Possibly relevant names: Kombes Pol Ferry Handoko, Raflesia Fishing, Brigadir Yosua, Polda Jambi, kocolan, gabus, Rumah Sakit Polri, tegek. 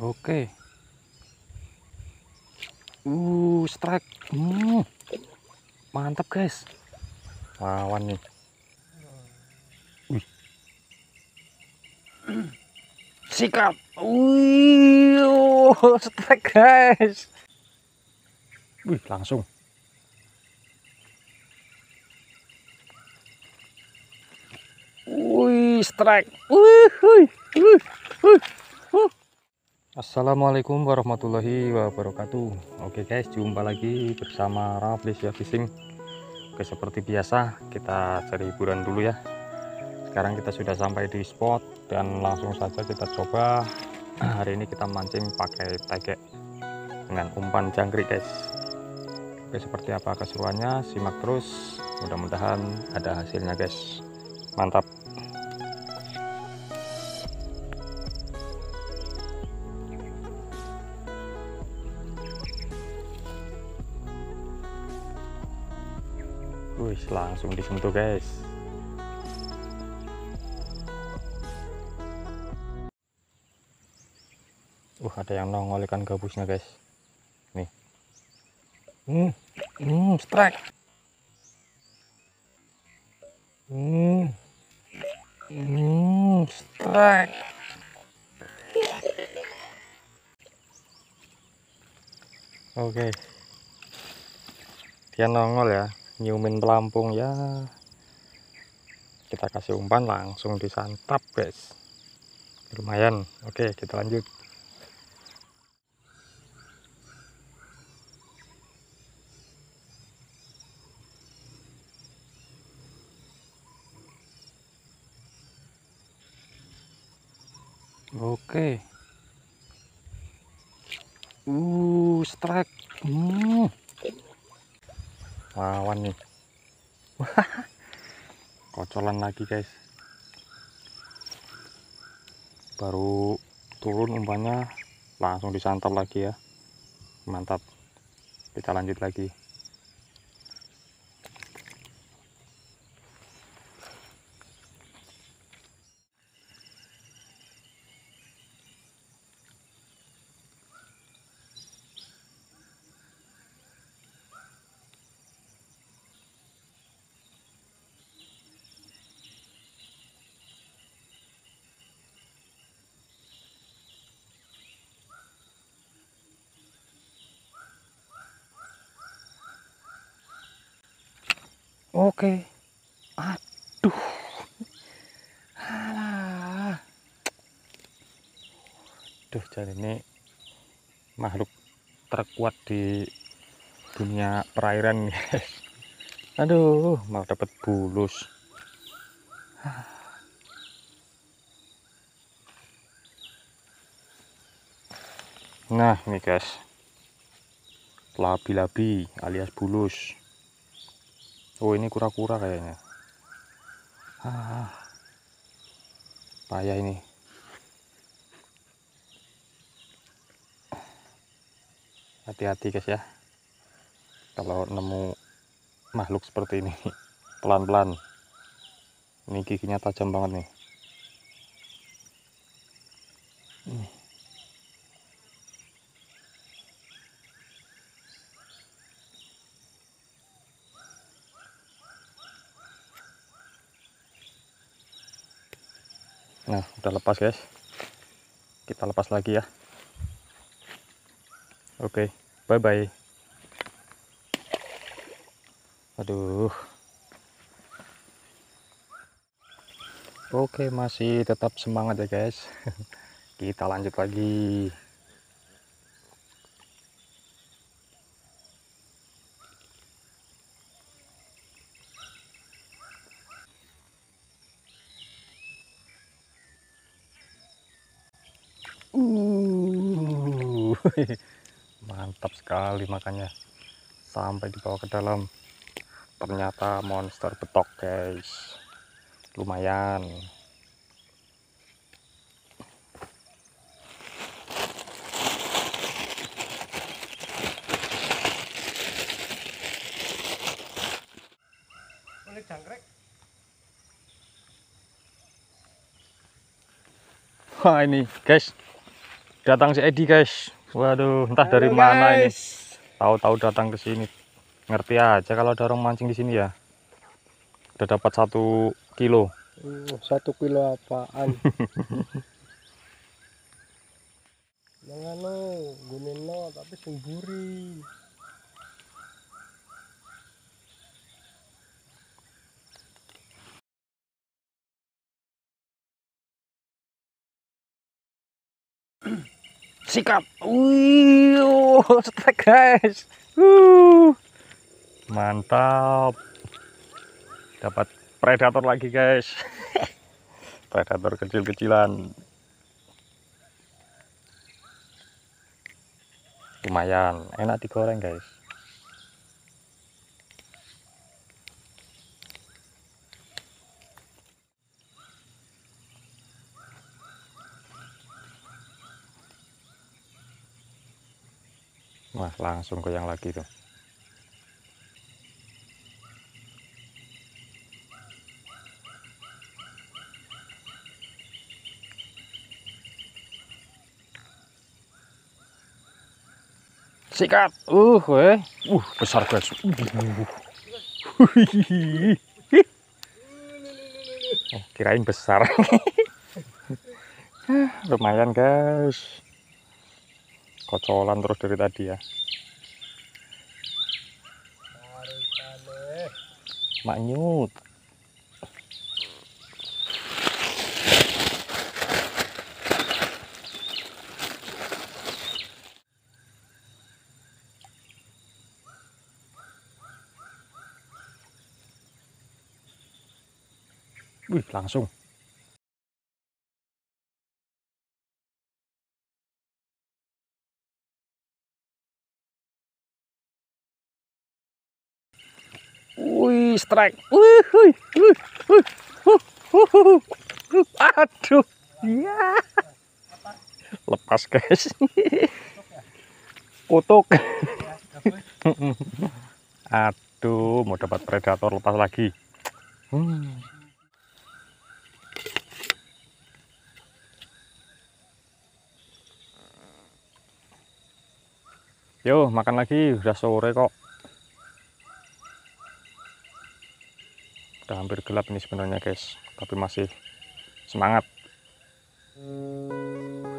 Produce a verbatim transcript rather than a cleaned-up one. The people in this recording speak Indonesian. Oke. Uh, strike. Hmm. Mantap, guys. Lawan nih. Wih. Sikat. Wih, oh, strike, guys. Wih, langsung. Wih, strike. Wih, wih, wih, wih. Assalamualaikum warahmatullahi wabarakatuh. Oke guys, jumpa lagi bersama Raflesia Fishing. Oke, seperti biasa kita cari hiburan dulu ya. Sekarang kita sudah sampai di spot dan langsung saja kita coba. Hari ini kita mancing pakai tegek dengan umpan jangkrik guys. Oke, seperti apa keseruannya, simak terus. Mudah-mudahan ada hasilnya guys. Mantap. Wih, langsung disentuh guys. Uh, ada yang nongol ikan gabusnya guys. Nih. Hmm, hmm, strike. Hmm, hmm, strike. Oke. Okay. Dia nongol ya. Nyumin pelampung ya, kita kasih umpan langsung disantap guys, lumayan. Oke, kita lanjut. Oke. Uh, strike. Hmm. Lawan nih. Wah, kocolan lagi guys. Baru turun umpannya langsung disantap lagi ya. Mantap. Kita lanjut lagi. Oke, aduh, alah, aduh, jadi ini makhluk terkuat di dunia perairan, guys. Aduh, mau dapat bulus. Nah, ini guys, labi-labi alias bulus. Oh, ini kura-kura kayaknya. Ah, payah ini. Hati-hati guys ya, kalau nemu makhluk seperti ini. Pelan-pelan. Ini giginya tajam banget nih. Nih. Nah, udah lepas guys. Kita lepas lagi ya. Oke, bye-bye. Aduh. Oke, masih tetap semangat ya guys. Kita lanjut lagi. Uh, mantap sekali, makanya sampai dibawa ke dalam. Ternyata monster betok guys, lumayan. Unik jangkrik. Wah, ini guys, datang si Edi, guys. Waduh, entah halo dari guys. Mana ini. Tahu-tahu datang ke sini. Ngerti aja kalau ada orang mancing di sini ya. Udah dapat satu kilo. Uh, satu kilo apaan? Jangan lo, gunin lo, tapi semburi. Sikap, wih, strike guys, uh, mantap, dapat predator lagi guys, predator kecil-kecilan, lumayan, enak digoreng guys. Wah, langsung goyang lagi tuh. Sikat. Uh, weh. Uh, besar guys. Uh. Oh, kirain besar. Lumayan, guys. Kocolan terus dari tadi ya. Manyut. Wih, langsung. Wih, strike. Wih, wih, wih, wih, wih, wih, wih. Aduh, ya. Lepas guys. Kutuk. Aduh, mau dapat predator lepas lagi. Hmm. Yo, makan lagi. Udah sore kok. Udah hampir gelap ini sebenarnya guys, tapi masih semangat.